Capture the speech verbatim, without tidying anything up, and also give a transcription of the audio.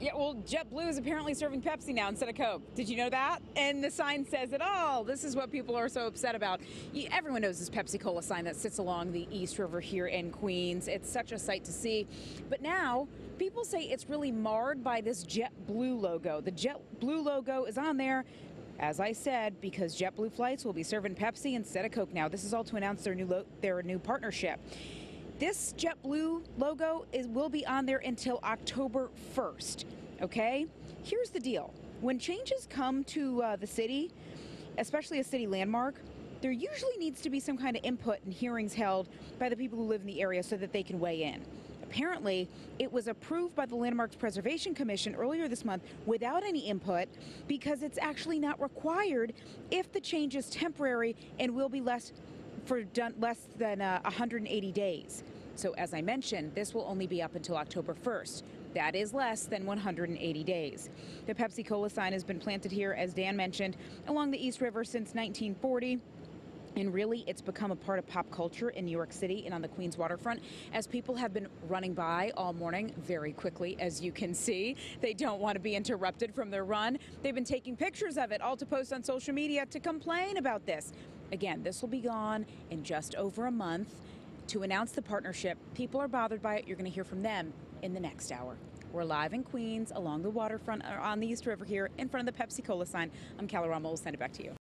Yeah, well, JetBlue is apparently serving Pepsi now instead of Coke. Did you know that? And the sign says it all. This is what people are so upset about. Everyone knows this Pepsi-Cola sign that sits along the East River here in Queens. It's such a sight to see. But now, people say it's really marred by this JetBlue logo. The JetBlue logo is on there, as I said, because JetBlue flights will be serving Pepsi instead of Coke now. This is all to announce their new lo their new partnership. This JetBlue logo is, will be on there until October first, okay? Here's the deal. When changes come to uh, the city, especially a city landmark, there usually needs to be some kind of input and hearings held by the people who live in the area so that they can weigh in. Apparently, it was approved by the Landmarks Preservation Commission earlier this month without any input because it's actually not required if the change is temporary and will be less for done less than uh, one hundred eighty days. So as I mentioned, this will only be up until October first. That is less than one hundred eighty days. The Pepsi-Cola sign has been planted here, as Dan mentioned, along the East River since nineteen forty. And really, it's become a part of pop culture in New York City and on the Queens waterfront, as people have been running by all morning very quickly, as you can see. They don't want to be interrupted from their run. They've been taking pictures of it, all to post on social media to complain about this. Again, this will be gone in just over a month. To announce the partnership, people are bothered by it. You're going to hear from them in the next hour. We're live in Queens along the waterfront on the East River here in front of the Pepsi-Cola sign. I'm Calorama. We'll send it back to you.